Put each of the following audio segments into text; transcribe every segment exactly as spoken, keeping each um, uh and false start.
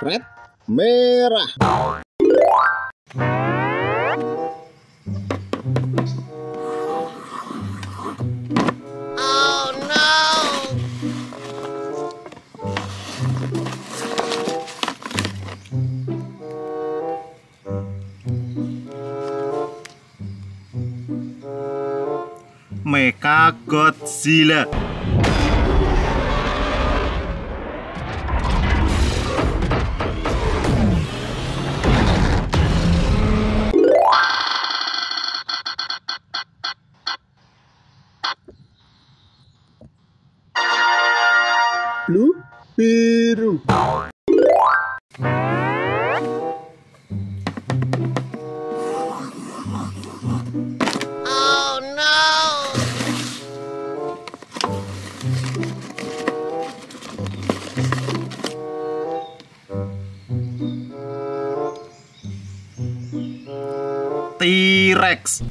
Red, merah. Oh no. Mechagodzilla. Blue, biru. Oh no. T-Rex.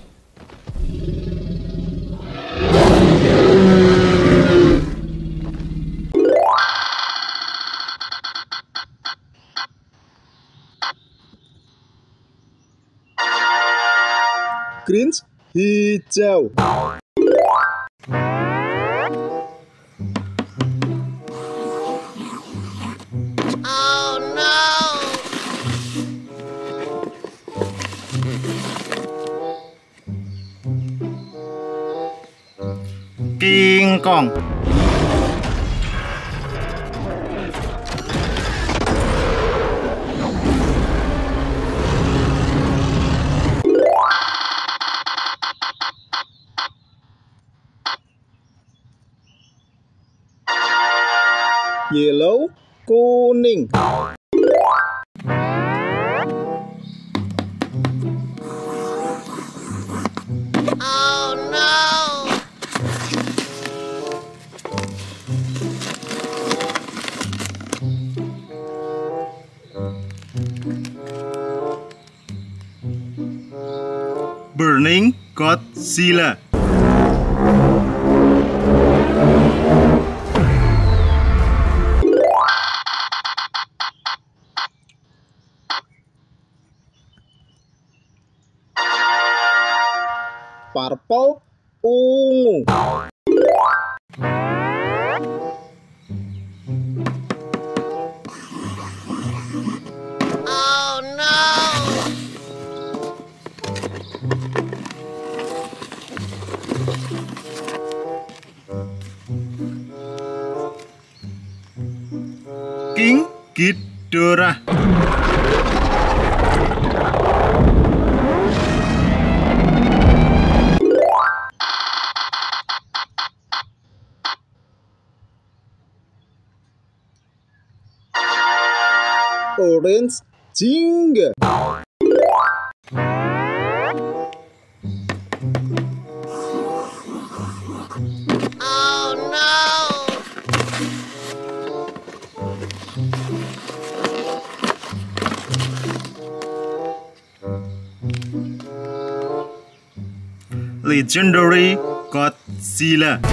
Green, hijau. Oh no. King Kong. Yellow, kuning. Oh no. Burning Godzilla. Purple, ungu. Oh no. King Ghidorah. Orange, jingga. Oh no. Legendary Godzilla.